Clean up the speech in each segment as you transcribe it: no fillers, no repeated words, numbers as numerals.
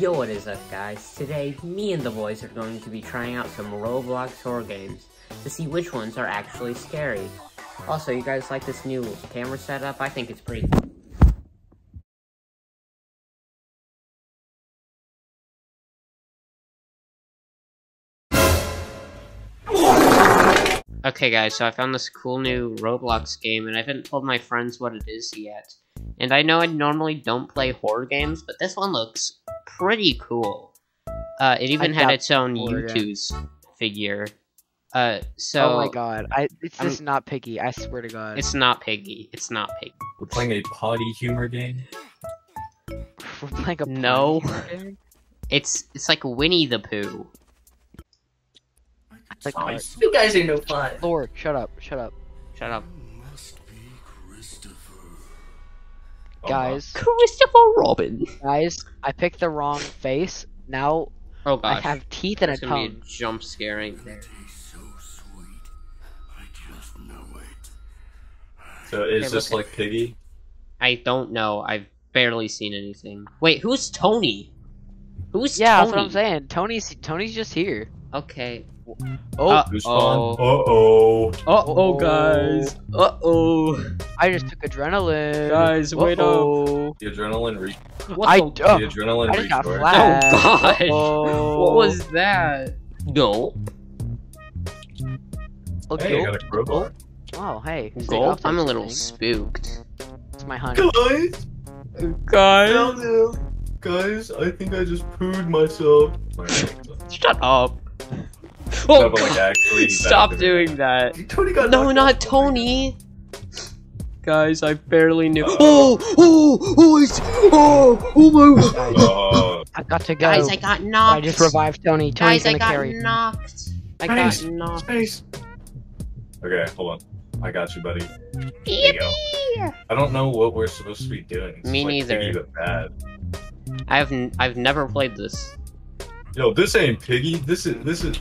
Yo, what is up guys? Today, me and the boys are going to be trying out some Roblox horror games to see which ones are actually scary. Also, you guys like this new camera setup? I think it's pretty cool. Okay guys, so I found this cool new Roblox game, and I haven't told my friends what it is yet. And I know I normally don't play horror games, but this one looks pretty cool. It even had its own U2 figure. Oh my god, it's not Piggy, I swear to god. It's not Piggy, it's not Piggy. We're playing a potty humor game? We're playing a potty humor game? It's like Winnie the Pooh. Like, oh, you guys ain't no fun. Lord, shut up. Must be Christopher. Guys, Christopher Robin. Guys, I picked the wrong face. Now, oh gosh. I have teeth and a tongue. It's gonna be a jump scaring. There. So sweet. I just know it. So is this like Piggy? I don't know. I've barely seen anything. Wait, who's Tony? Who's Tony? That's what I'm saying. Tony's just here. Okay. Uh oh, guys. Uh oh. I just took adrenaline. Guys, wait up. The adrenaline re. The adrenaline got flashed. Oh gosh. Uh-oh. What was that? Go. Hey, I got a crowbar. Oh, hey. Go. I'm a little spooked. It's my honey. Guys, I think I just pooed myself. Shut up. Oh, no, like, stop doing that. Tony got not Tony. Guys, I barely knew. Oh my! I got to go. Guys, I got knocked. I just revived Tony. Tony's guys, I got knocked. Okay, hold on. I got you, buddy. Here you go. I don't know what we're supposed to be doing. It's Me neither. I've never played this. Yo, this ain't Piggy. This is.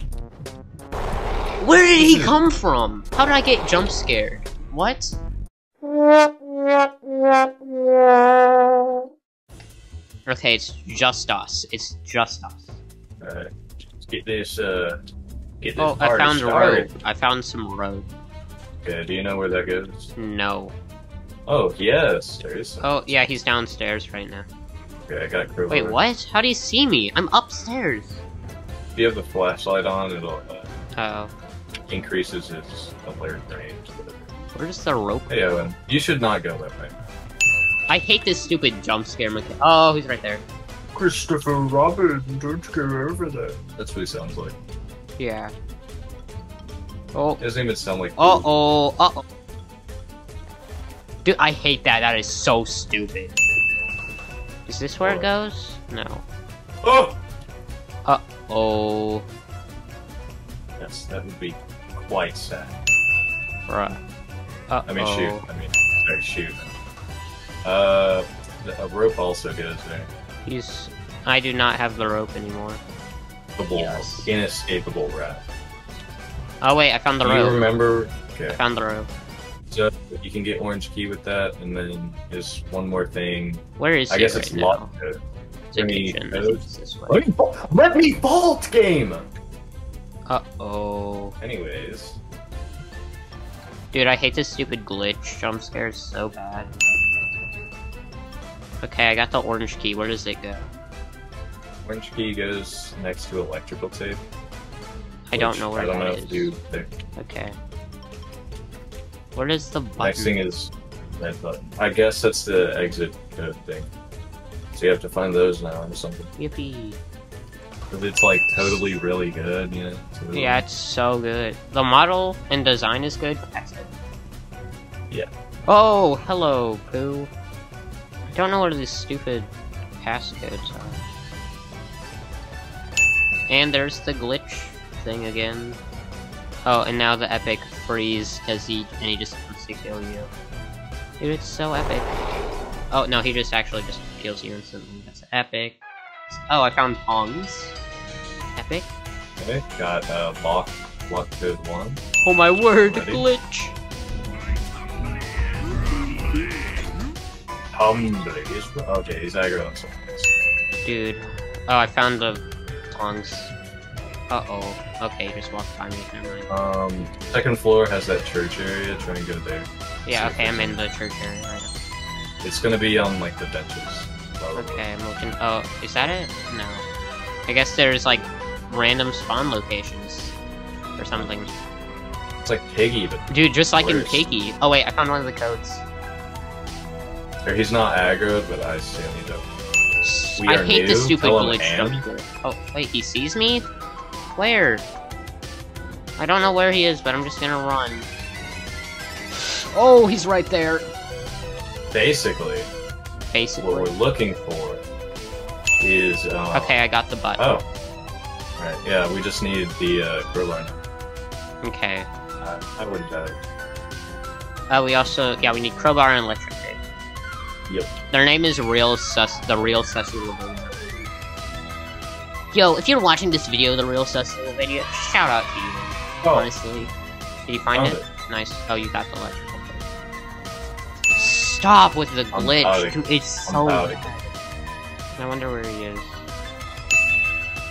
Where did he come from? How did I get jump scared? What? Okay, it's just us. Alright, get this. Oh, I found a road. I found some road. Okay, do you know where that goes? No. Oh, yes, there is some. Oh, yeah, he's downstairs right now. Okay, I got a crew. Wait, what? How do you see me? I'm upstairs. If you have the flashlight on, it'll increases its alert range. Where's the rope? Hey, Owen, you should not go that way. I hate this stupid jump scare. Oh, he's right there. Christopher Robin, don't go over there. That's what he sounds like. Yeah. Oh. It doesn't even sound like. Uh oh. Dude, I hate that. That is so stupid. Is this where it goes? No. Oh! Uh-oh. Yes, that would be quite sad. Bruh. Uh-oh. I mean, shoot. A rope also goes there. I do not have the rope anymore. Yes. Inescapable rat. Oh wait, I found the rope. Do you remember? Okay. I found the rope. So you can get orange key with that, and then there's one more thing. Where is it? I guess it's locked. Let me vault game! Uh-oh. Anyways. Dude, I hate this stupid glitch. Jump scares so bad. Okay, I got the orange key. Where does it go? Orange key goes next to electrical tape. I don't know where that is. Okay. Where is the button? Next thing is that button. I guess that's the exit code thing. So you have to find those now or something. Yippee. Because it's like totally really good, you know? Totally. Yeah, it's so good. The model and design is good. That's it. Yeah. Oh, hello, Pooh. I don't know where these stupid passcodes are. And there's the glitch thing again. Oh, and now the epic freeze, cause he just wants to kill you. Dude, it's so epic. Oh no, he just actually just kills you instantly. That's epic. Oh, I found tongs. Epic. Okay, got block code 1. Oh my word, ready? Glitch. Okay, he's aggro on something. Dude, Oh, I found the tongs. Uh-oh. Okay, just walk by me. Never mind. Second floor has that church area. Try and go there. Yeah, okay, I'm in the church area right now. It's gonna be on, like, the benches. Probably. Okay, I'm looking. Oh, is that it? No. I guess there's, like, random spawn locations or something. It's like Piggy, but... Dude, just like in Piggy. Oh, wait, I found one of the codes. Or he's not aggroed, but I certainly don't. I hate this stupid village structure. Oh, wait, he sees me? Where? I don't know where he is, but I'm just gonna run. Oh, he's right there! Basically. What we're looking for is, okay, I got the button. Oh. Alright, yeah, we just need the, grow line. Okay. I wouldn't have it. We also, yeah, we need crowbar and electric tape. Yep. Their name is the Real Sussy Lavinia. Yo, if you're watching this video, the Real Sussy Lavinia, shout out to you. Oh. Honestly. Did you find it? Nice. Oh, you got the electrical tape. Stop with the glitch. Dude, it's so bad. I wonder where he is.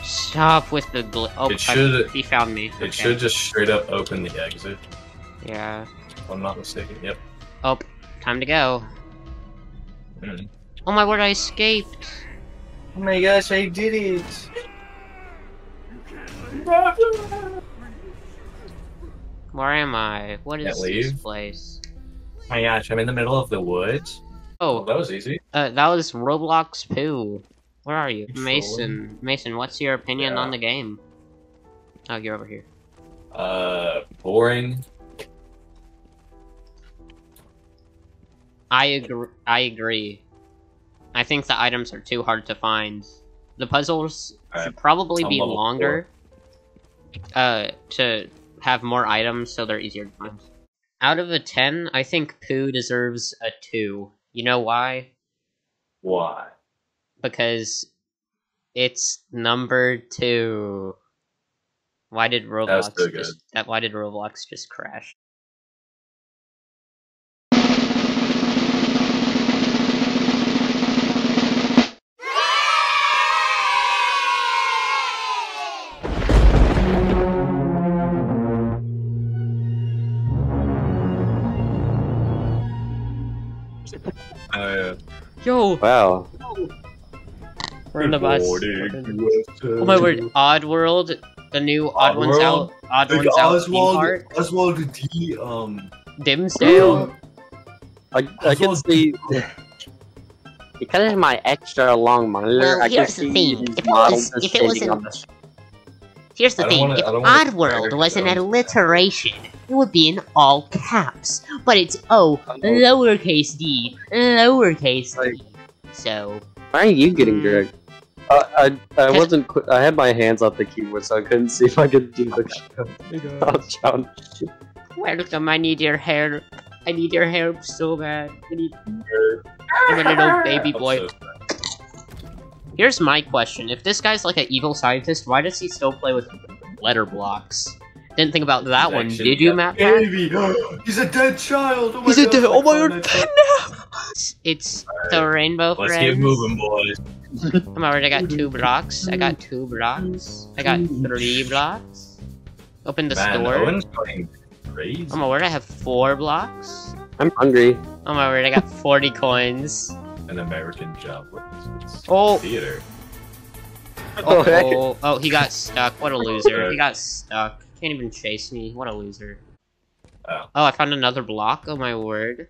Stop with the glitch. Oh, he found me. It should just straight up open the exit. Yeah. If I'm not mistaken, yep. Oh, time to go. Mm. Oh my word, I escaped. Oh my gosh, I did it. Where am I? What is this place? Oh my gosh, I'm in the middle of the woods. Oh, well, that was easy. That was Roblox Pooh. Where are you? Mason. Mason, what's your opinion on the game? Oh, you're over here. Boring. I agree. I think the items are too hard to find. The puzzles should probably be longer to have more items so they're easier to find. Out of a 10, I think Pooh deserves a 2. You know why? Why? Because it's number 2. Why did Roblox why did Roblox just crash? Yo! Wow. Yo. We're in the bus. Oh my word, Oddworld, the new Oddworld's out. Oddworld's out. Oswald D. Dimsdale. I can see. Because of my extra long monitor, well, I can see. Here's the thing. If Oddworld was an alliteration, it would be in all caps. But it's O, lowercase d, lowercase d. So. Why are you getting dragged? I wasn't. I had my hands off the keyboard, so I couldn't see if I could do the count. Welcome. I need your hair. I need your hair so bad. I need. I'm a little baby boy. Here's my question. If this guy's like an evil scientist, why does he still play with letter blocks? Didn't think about that one, did you, MatPat? He's a dead child! Oh, he's a dead- oh my god! It's the Rainbow Friends. Let's get moving, boys. I'm alright, I got 2 blocks. I got 2 blocks. I got 3 blocks. Open the store. Owen's going crazy. Oh my word, I have 4 blocks. I'm hungry. Oh my word, I got 40 coins. An American job. Oh! Theater. Oh, oh, he got stuck. What a loser. He got stuck. Can't even chase me. What a loser. Oh, I found another block. Oh my word.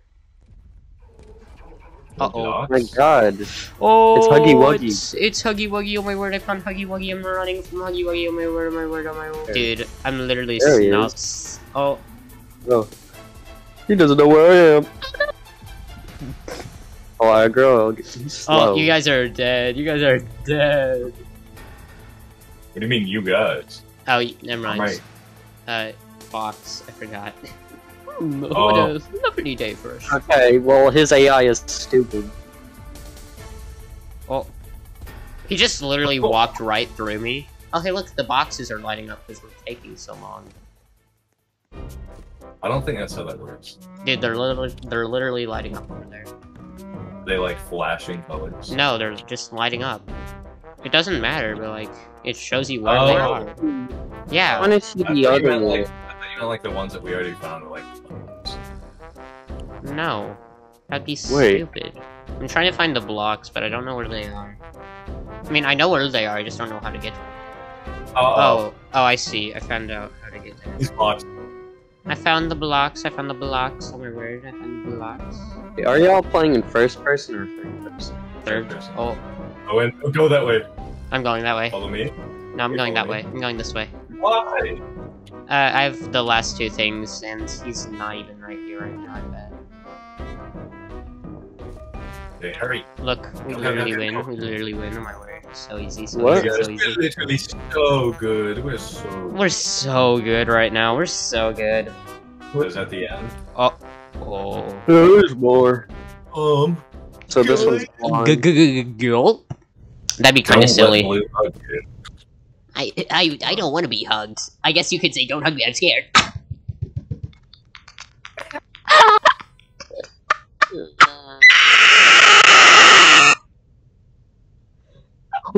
Oh my god. Oh, it's Huggy Wuggy. It's Huggy Wuggy. Oh my word, I found Huggy Wuggy. I'm running from Huggy Wuggy. Oh my word, oh my word, oh my word. Dude, I'm literally snuffs. Oh. Oh. He doesn't know where I am. Oh, I grow. Oh, you guys are dead. You guys are dead. What do you mean, you guys? Oh, never mind. Right. Fox. I forgot. Oh. Lovely day for us. Okay, well, his AI is stupid. Oh. He just literally walked right through me. Oh, hey, look, the boxes are lighting up because we're taking so long. I don't think that's how that works. Dude, they're literally lighting up over there. They like flashing colors. No, they're just lighting up. It doesn't matter, but like, it shows you where they are. Yeah. I want to see the other one. I thought you meant like the ones that we already found, like. No, that'd be stupid. I'm trying to find the blocks, but I don't know where they are. I mean, I know where they are. I just don't know how to get to them. Oh, I see. I found out how to get to them. These blocks. I found the blocks. I found the blocks. Oh my word! I found the blocks. Hey, are y'all playing in first person or third person? Third person. Oh. Oh, go that way. I'm going that way. Follow me. No, I'm going that way. I'm going this way. Why? I have the last two things, and he's not even right here right now. I bet. Hey, hurry! Look, we literally win. We literally win. On my way. So easy. So what? Easy. We're literally so good. We're so. Good. We're so good right now. We're so good. What is at the end? Oh. Oh. There's more. So this one's gold. That'd be kind of silly. I don't want to be hugged. I guess you could say, "Don't hug me. I'm scared."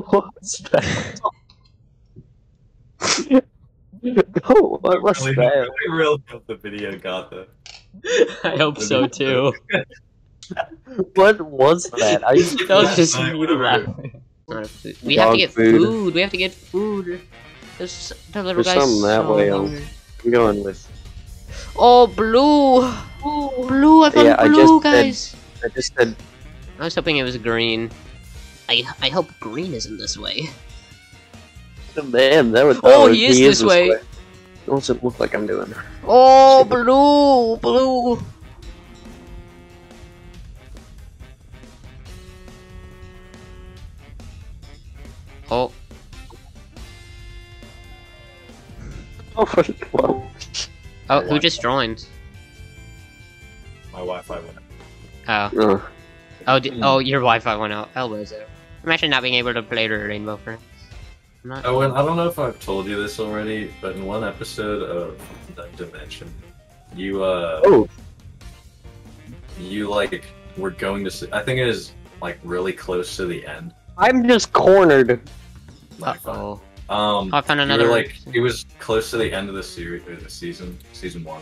What's that? Oh, what was that? I really hope the video got that. I hope so too. What was that? I that was just laughing. We have to get food. We have to get food. There's the little guy. There's something that way. I'm going with. Oh, blue! Ooh, blue! I found blue, guys. I just said. I was hoping it was green. I hope green isn't this way. Man, that would. Oh, he is this way. What does it look like I'm doing? Oh, blue, blue. Oh. Oh, oh, who just joined? My Wi-Fi went out. Oh. Oh, your Wi-Fi went out. Elbows out. Imagine not being able to play the Rainbow Friends. Owen, I don't know if I've told you this already, but in one episode of Dimension, you, you, like, were going to see, I think it was, like, really close to the end. I'm just cornered. Uh-oh. I found another. Like, it was close to the end of the series, or the season, season 1.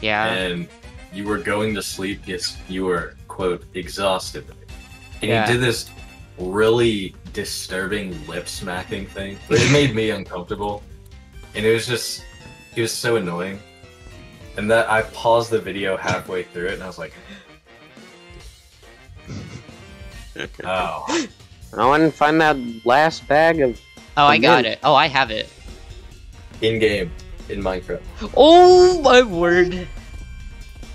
Yeah. And you were going to sleep. Yes, you were quote exhausted. And you did this really disturbing lip smacking thing. It made me uncomfortable, and it was just, it was so annoying. And that I paused the video halfway through it, and I was like, oh. I want to find that last bag of. Oh, I got it. Oh, I have it. In game, in Minecraft. Oh my word!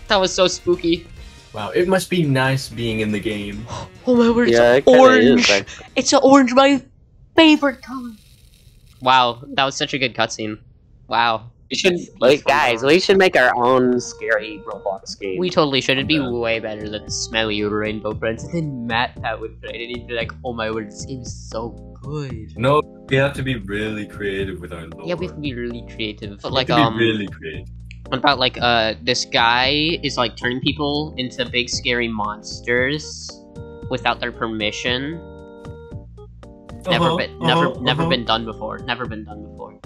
That was so spooky. Wow, it must be nice being in the game. Oh my word! Yeah, it's orange. It's an orange, my favorite color. Wow, that was such a good cutscene. Wow. We should, like, guys, we should make our own scary Roblox game. We totally should. It'd be way better than smelly Rainbow Friends. And then MatPat would play it and he'd be like, oh my word, this game is so good. No, we have to be really creative with our lore. Yeah, we have to be really creative. But, like, be really creative. What about, like, this guy is, like, turning people into big scary monsters without their permission? Never been done before. Never been done before.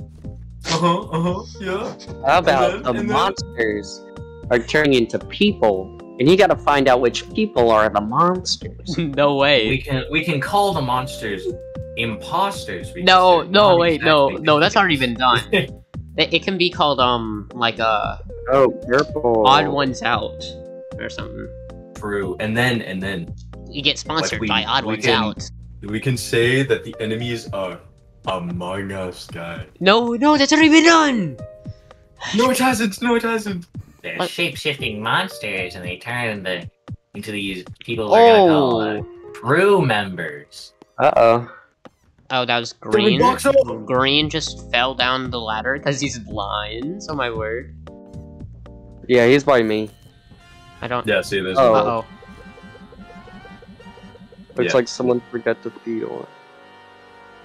Yeah. How about the monsters are turning into people, and you gotta find out which people are the monsters. No way. We can call the monsters imposters. No, that's already been done. It can be called like a purple odd ones out or something. True, and then you get sponsored by Odd Ones Out. We can say that the enemies are. Among Us, guy. No, that's already been done! No, it hasn't! No, it hasn't! They're shape-shifting monsters, and they turn into these people we're gonna call crew members. Uh-oh. Oh, that was green. Green just fell down the ladder because he's blind, oh my word. Yeah, he's by me. I don't... Yeah, see, there's... Uh-oh. Looks like someone forgot to feed on.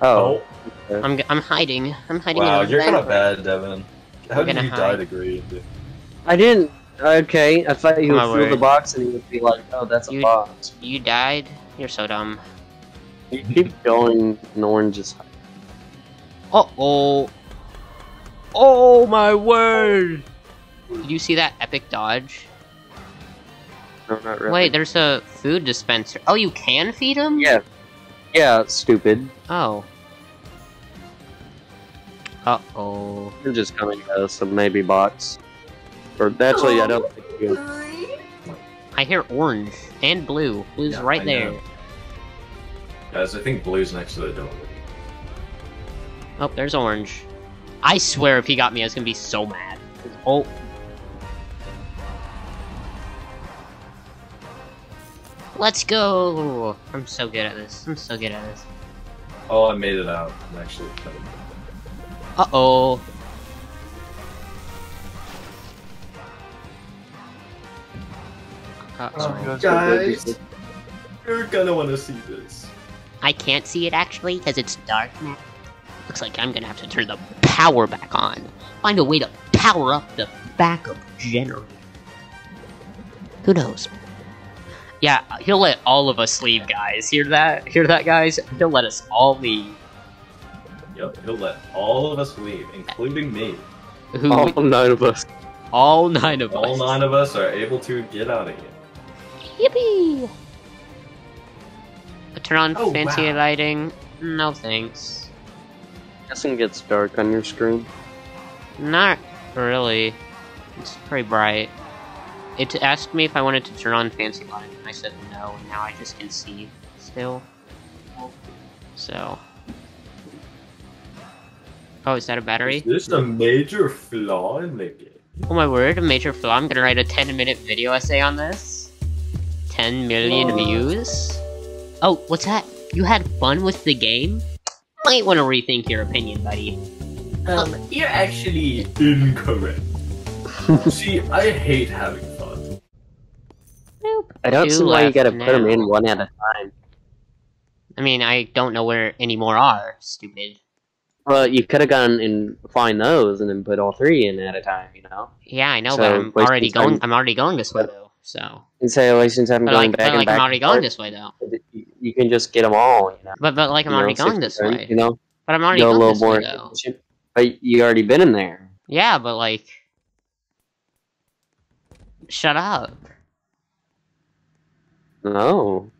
Oh, okay. I'm hiding. I'm hiding. Wow, you're kind of bad, Devin. How did you die to green? I didn't. Okay, I thought you would throw the box and he would be like, "Oh, that's a box." You died. You're so dumb. You keep going, and orange is high. Uh-oh. Oh my word! Did you see that epic dodge? No, not really. Wait, there's a food dispenser. Oh, you can feed him? Yeah. Yeah, stupid. Oh. Uh-oh. They're just coming at us, so maybe bots. Or, actually, I don't think you. I hear orange and blue. Blue's right there. Know. Guys, I think blue's next to the door. Oh, there's orange. I swear if he got me, I was gonna be so mad. Oh. Let's go! I'm so good at this. I'm so good at this. Oh, I made it out. I'm actually coming. Uh-oh. Oh, guys, you're gonna want to see this. I can't see it actually because it's dark. Looks like I'm gonna have to turn the power back on. Find a way to power up the backup generator. Who knows? Yeah, he'll let all of us leave, guys. Hear that? Hear that, guys? He'll let us all leave. Yep, he'll let all of us leave, including me. All 9 of us. All 9 of us. All 9 of us are able to get out of here. Yippee! Turn on fancy lighting. No thanks. Guessing it gets dark on your screen. Not really. It's pretty bright. It asked me if I wanted to turn on fancy lighting, and I said no. And now I just can see still. So. Oh, is that a battery? There's a major flaw in the game. Oh my word, a major flaw. I'm gonna write a 10-minute video essay on this. 10 million views? Oh, what's that? You had fun with the game? Might want to rethink your opinion, buddy. You're actually incorrect. See, I hate having fun. Nope. I don't see why you gotta put them in one at a time. I mean, I don't know where any more are, stupid. Well, you could have gone and find those, and then put all 3 in at a time, you know. Yeah, I know, so, but I'm already going this way though. So. And say, wasting time going back and back. I'm already going this way though. You can just get them all, you know. But like I'm already going this way, you know. But I'm already going this way though. But you already been in there. Yeah, but like. Shut up. No.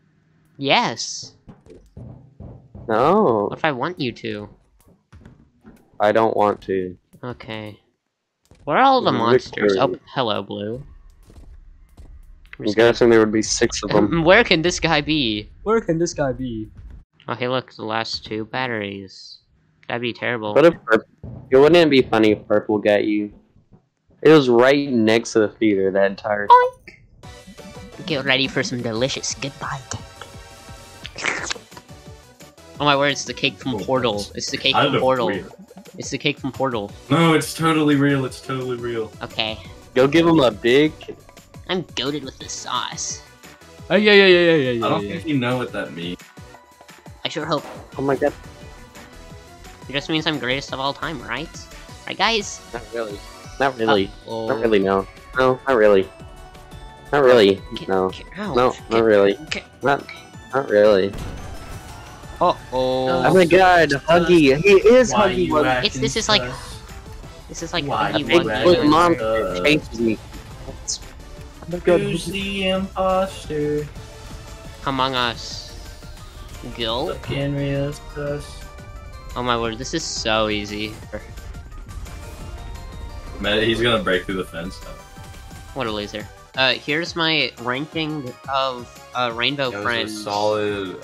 Yes. No. What if I want you to? I don't want to. Okay. Where are all the monsters? Oh, hello, Blue. I'm guessing there would be 6 of them. Where can this guy be? Where can this guy be? Oh, hey, look, the last 2 batteries. That'd be terrible. What if it wouldn't be funny if purple got you? It was right next to the theater that entire time. Get ready for some delicious goodbye cake. Oh my word, it's the cake from Portal. It's the cake from Portal. It's the cake from Portal. No, it's totally real. It's totally real. Okay. Go give him a big kick. I'm goated with the sauce. Oh, yeah. I don't think you know what that means. I sure hope. Oh my god. It just means I'm greatest of all time, right? Right, guys? Not really. Not really. Uh-oh. Not really, no. No, not really. Not really. No. No, not really. Not really. Oh my god, Huggy! He is Huggy Wuggy! This is like Huggy Wuggy. Mom chases me. Oh my god. Who's the imposter? Among Us. Guilt? Oh my word, this is so easy. Man, he's gonna break through the fence now. What a loser. Here's my ranking of Rainbow Friends. Solid,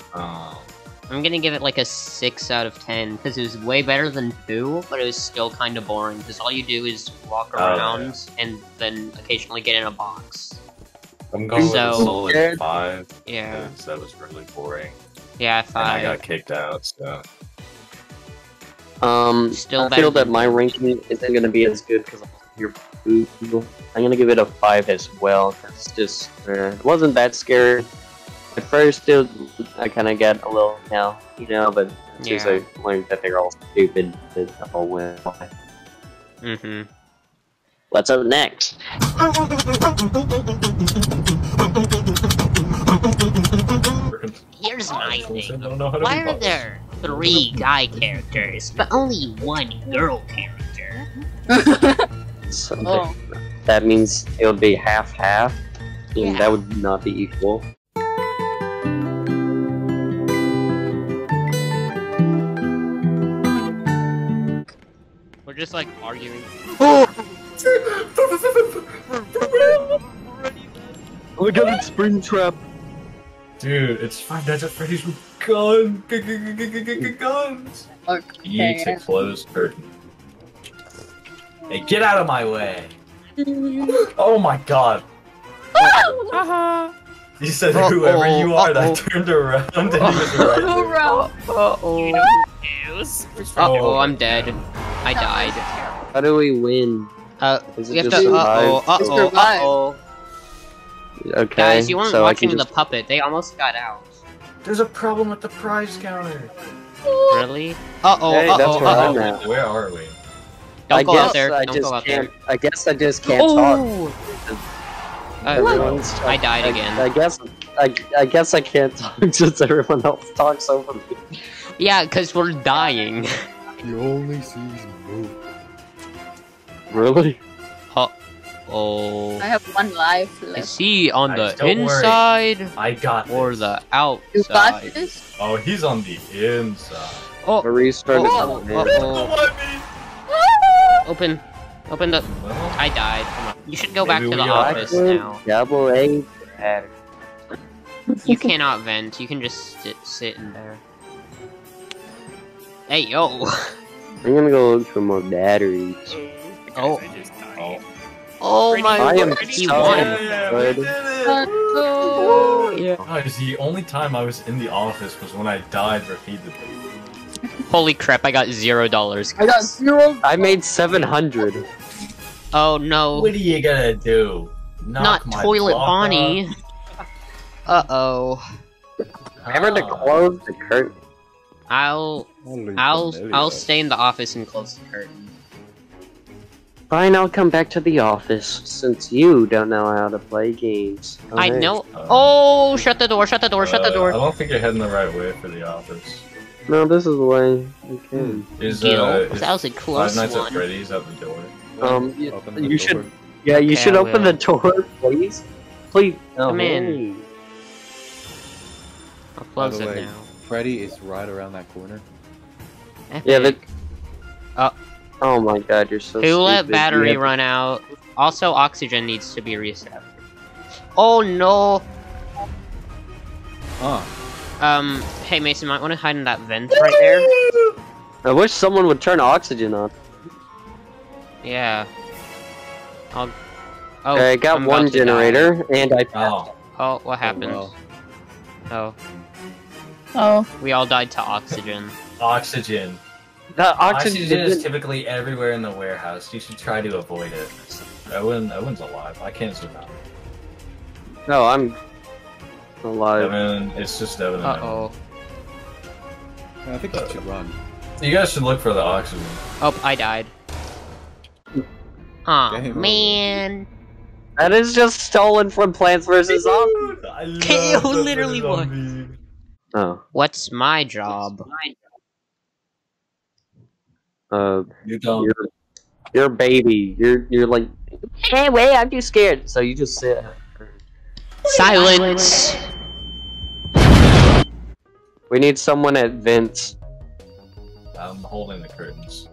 I'm gonna give it like a 6 out of 10 because it was way better than 2, but it was still kind of boring because all you do is walk around and then occasionally get in a box. I'm going with a solid 5. Yeah, that was really boring. Yeah, 5. And I got kicked out. So. Still I feel that my ranking isn't gonna be as good because you're people. I'm gonna give it a 5 as well. It's just it wasn't that scary. At first, I kind of got a little now, you know, but as soon as I learned that they're all stupid, it's a whole win. Mm-hmm. What's up next? Here's my thing. Why are there three guy characters, but only one girl character? Something. Oh. That means it would be half-half, and yeah, that would not be equal. We're just like arguing. Oh! Look at that spring trap. Dude, it's Five Nights at Freddy's with guns. Okay. Yeet, it closed curtain. Hey, get out of my way! Oh my god! Uh-huh. You said whoever you are, and I turned around and he was right there. Oh, I'm dead. I died. How do we win? Is it just Okay, guys, you weren't watching the puppet. They almost got out. There's a problem with the prize counter. Really? Hey, that's where I'm at. Where are we? Don't go out there. Don't go out there. I guess I just can't talk. I died again. I guess I can't talk since everyone else talks over me. Yeah, because we're dying. He only sees move. Really? Oh. I have one life left. Is he on the inside? I got this. Or the outside? You got this? Oh, he's on the inside. Oh. Open the. Well, I died. Come on. You should go back to the office now. Double A. You cannot vent. You can just sit in there. Hey yo. I'm gonna go look for more batteries. Oh my god, he won! It was the only time I was in the office was when I died repeatedly. Holy crap, I got $0. I got $0! I made 700. Oh no. What are you gonna do? Knock Not toilet Bonnie. Uh-oh. Remember to close the curtain. I'll stay in the office and close the curtain. Fine, I'll come back to the office, since you don't know how to play games. I know- Oh, shut the door, shut the door, shut the door! I don't think you're heading the right way for the office. No, this is the way. Okay. That was a close one. Five Nights at Freddy's at the door. You should- Yeah, you should open the door, please. Please. Come in. I'll close it now. Freddy is right around that corner. Yeah, but- Oh my god, you're so stupid. Who let battery run out? Also, oxygen needs to be reset. Oh no! Oh. Hey Mason, might want to hide in that vent right there. I wish someone would turn oxygen on. Yeah. I got one generator, and I passed. Oh, what happened? Oh. Oh. Oh. We all died to oxygen. Oxygen. The oxygen is typically everywhere in the warehouse. You should try to avoid it. Owen's alive. I can't survive. No, I'm alive. Evan, it's just Evan. I think I should run. You guys should look for the oxygen. Oh, I died. Aw, man. That is just stolen from Plants vs. Zombies. KO literally won. Oh. What's my job? You don't. You're a baby. You're like, hey, wait, I'm too scared. So you just sit. Silence. We need someone at vents. I'm holding the curtains.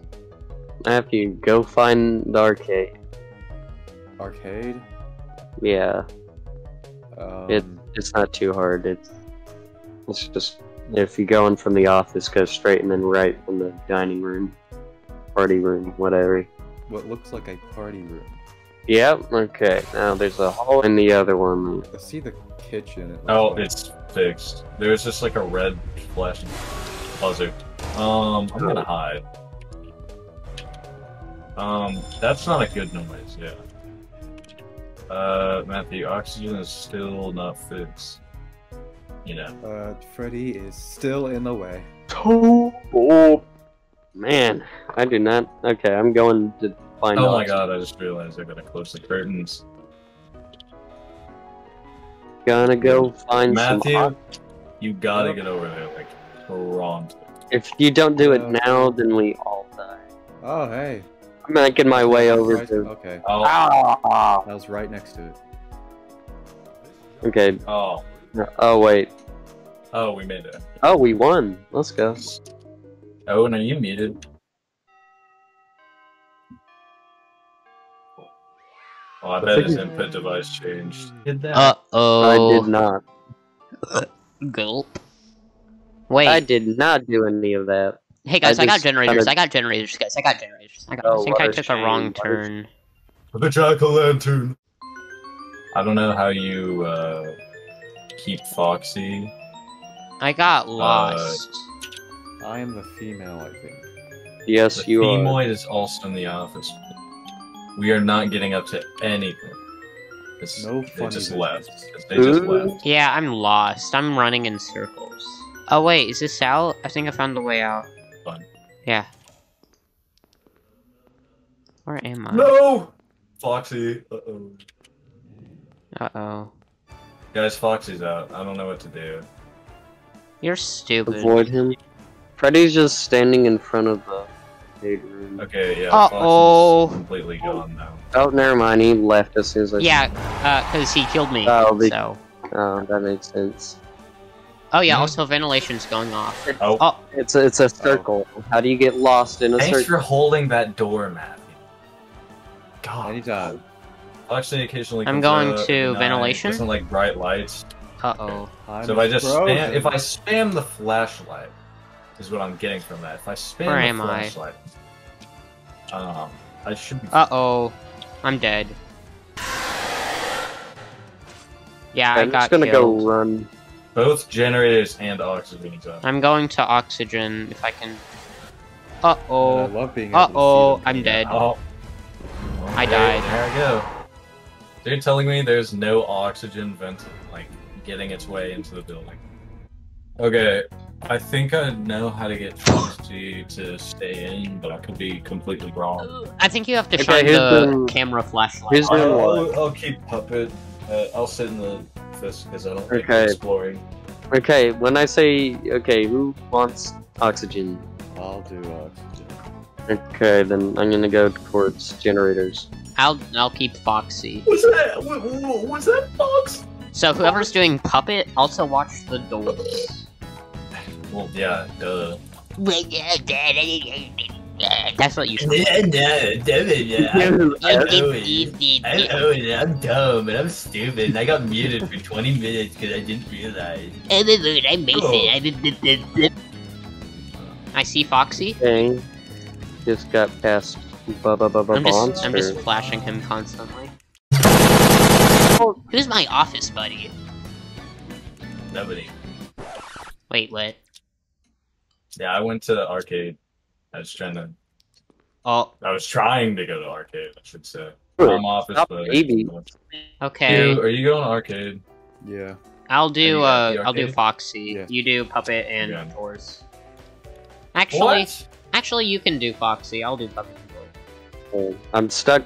After you go find the arcade. Arcade? Yeah. It's not too hard. It's just if you go in from the office, go straight and then right from the dining room. Party room, whatever. What looks like a party room. Yep, okay. Now there's a hole in the other one. I see the kitchen. It's fixed. There's just like a red flashing buzzer. I'm gonna hide. That's not a good noise, yeah. Matthew, oxygen is still not fixed. You know. Freddy is still in the way. Oh! Man, I do not. Okay, I'm going to find out. Oh my god, I just realized I gotta close the curtains. Gonna go find Matthew, some You gotta get over there, like, pronto. If you don't do it now, then we all die. Oh, hey. I'm making my way over to... Okay. Oh. Ah. That was right next to it. Okay. Oh. Oh, wait. Oh, we made it. Oh, we won. Let's go. Oh, no, you muted. Oh, I bet his input device changed. Did that? Uh-oh. I did not. Gulp. Wait. I did not do any of that. Hey, guys, I got generators, guys. I think I took a wrong turn. The jack-o'-lantern. I don't know how you, keep Foxy. I got lost. I am the female, I think. Yes, you are. The female is also in the office. We are not getting up to anything. It's, no funny they just left. Yeah, I'm lost. I'm running in circles. Oh wait, is this out? I think I found the way out. Fun. Yeah. Where am I? No! Foxy. Uh-oh. Uh-oh. Guys, Foxy's out. I don't know what to do. You're stupid. Avoid him. Freddy's just standing in front of the... Okay, yeah, uh-oh. Foxy's completely gone now. Oh, never mind, he left as soon as I... Yeah, because he killed me, so... Oh, that makes sense. Oh yeah, also ventilation's going off. Oh. It's a circle. Oh. How do you get lost in a circle? Thanks for holding that door, Matt. God. Anytime. Actually, occasionally... I'm going to ventilation? Doesn't like bright lights. Uh-oh. Okay. So if I just spam, if I spam the flashlight... is what I'm getting from that. If I spin the flashlight, I should be. Uh-oh, I'm dead. Yeah, I got killed. I'm just gonna go run. Both generators and oxygen. I'm going to oxygen if I can. Uh-oh. Uh-oh, I'm dead. Oh. I died. There I go. They're telling me there's no oxygen vent, like getting its way into the building. Okay. I think I know how to get Foxy to stay in, but I could be completely wrong. I think you have to shine the camera flashlight. I'll keep Puppet. I'll sit in the fist because I don't like exploring. Okay, when I say, okay, who wants oxygen? I'll do oxygen. Okay, then I'm gonna go towards generators. I'll keep Foxy. What's that? What's that Fox? So whoever's doing Puppet, also watch the doors. Well, yeah, duh. That's what you should do. I'm dumb and I'm stupid and I got muted for 20 minutes because I didn't realize. I see Foxy. Dang. Just got past I'm just flashing him constantly. Who's my office buddy? Nobody. Wait, what? Yeah, I went to the arcade. I was trying to go to arcade, I should say. I'm office, but... Okay. Are you going to arcade? Yeah. I'll do Foxy. Yeah. You do Puppet and Doors. Actually, you can do Foxy. I'll do Puppet and Doors. I'm stuck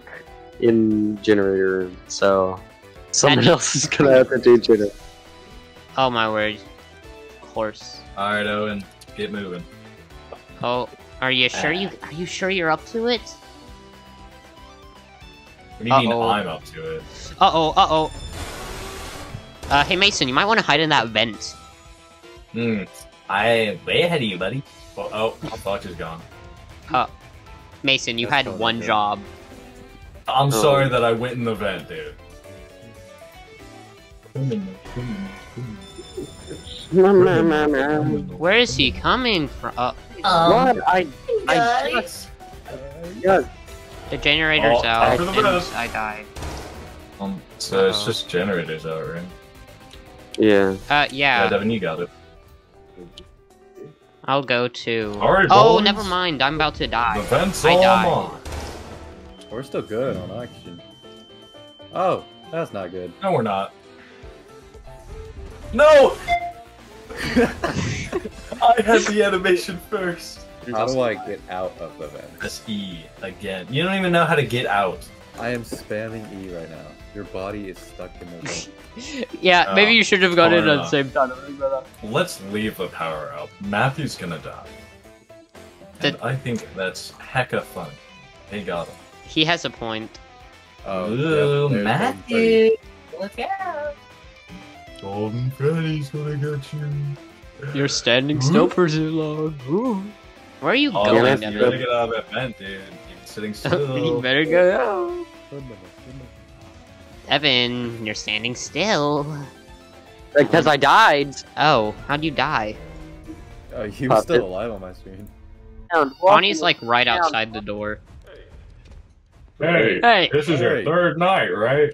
in generator, so someone else is gonna have to do generator. Oh my word. Horse. All right, Owen, get moving. Oh, are you sure you're up to it? What do you mean I'm up to it? Hey Mason, you might want to hide in that vent. I'm way ahead of you, buddy. Oh, my box is gone. Mason, you had one job. I'm sorry that I went in the vent, dude. Where is he coming from? What? I just... The generator's out, I died. So it's just generators out, right? Yeah. Yeah. Yeah, Devin, you got it. I'll go to... Right, never mind, I'm about to die. The vent's all on. We're still good on action. Oh, that's not good. No, we're not. No! I had the animation first. How do I get out of the vent? Press E again. You don't even know how to get out. I am spamming E right now. Your body is stuck in the room. Yeah, maybe you should have gotten it at the same time. Let's leave the power up. Matthew's gonna die. And I think that's hecka fun. He got him. He has a point. Oh, yep, Matthew! Look out! Golden Freddy's gonna get you. You're standing still for too long. Ooh. Where are you going? You better get out of that vent, dude. You're sitting still. You better go out. Evan, you're standing still. Because I died. Oh, how'd you die? Oh, he was still alive on my screen. Bonnie's like right outside the door. Hey, this is your third night, right?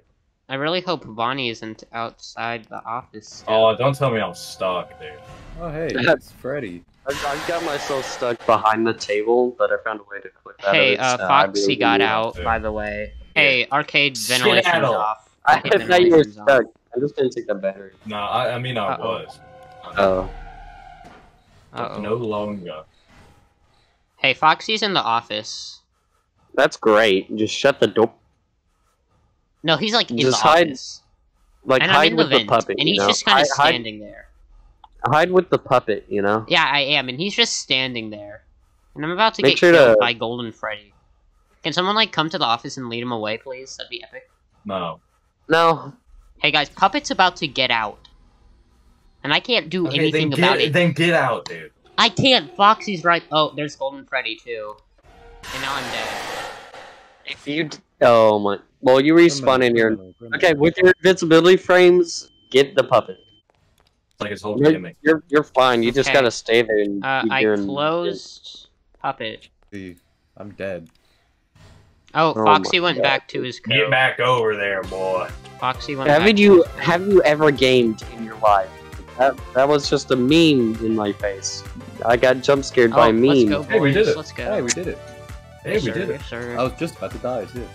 I really hope Bonnie isn't outside the office still. Oh, don't tell me I'm stuck, dude. Oh, hey, that's Freddy. I got myself stuck behind the table, but I found a way to click that. Hey, Foxy got out, by the way. Hey, arcade ventilation off. I thought you were stuck. I'm just gonna take that battery. No, I mean I was. Oh. No longer. Hey, Foxy's in the office. That's great. Just shut the door. No, he's like in the office. Like hide with the puppet, and he's just kind of standing there. Hide with the puppet, you know? Yeah, I am, and he's just standing there. And I'm about to get killed by Golden Freddy. Can someone, like, come to the office and lead him away, please? That'd be epic. No. No. Hey, guys, Puppet's about to get out. And I can't do anything about it. Then get out, dude. I can't. Foxy's right. Oh, there's Golden Freddy, too. And now I'm dead. If you... Oh, my... Well, you respawn in your... Okay, with your invincibility frames, get the puppet. Like his whole gimmick. You're fine. You just gotta stay there. And I closed puppet. I'm dead. Oh, Foxy went back to his code. Get back over there, boy. Foxy went. Have you ever gamed in your life? That was just a meme in my face. I got jump scared by a meme. Let's go, boys. Hey, we did it. Let's go. Hey, we did it. Hey, we did it. Sir. I was just about to die too.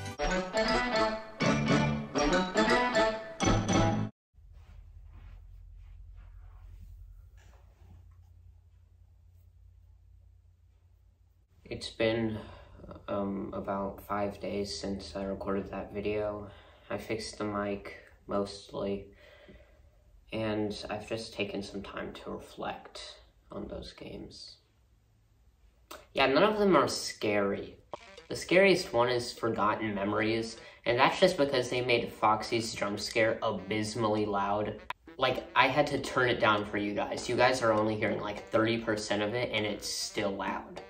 It's been about 5 days since I recorded that video. I fixed the mic, mostly, and I've just taken some time to reflect on those games. Yeah, none of them are scary. The scariest one is Forgotten Memories, and that's just because they made Foxy's jump scare abysmally loud. Like, I had to turn it down for you guys. You guys are only hearing like 30% of it, and it's still loud.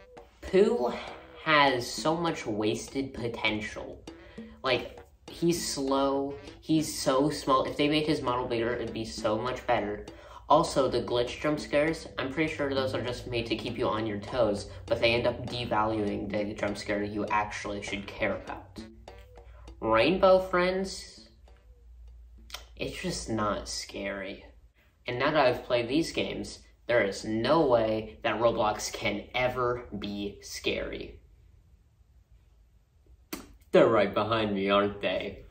Pooh has so much wasted potential. Like, he's slow, he's so small. If they made his model bigger, it'd be so much better. Also, the glitch jump scares, I'm pretty sure those are just made to keep you on your toes, but they end up devaluing the jump scare you actually should care about. Rainbow Friends, it's just not scary. And now that I've played these games, there is no way that Roblox can ever be scary. They're right behind me, aren't they?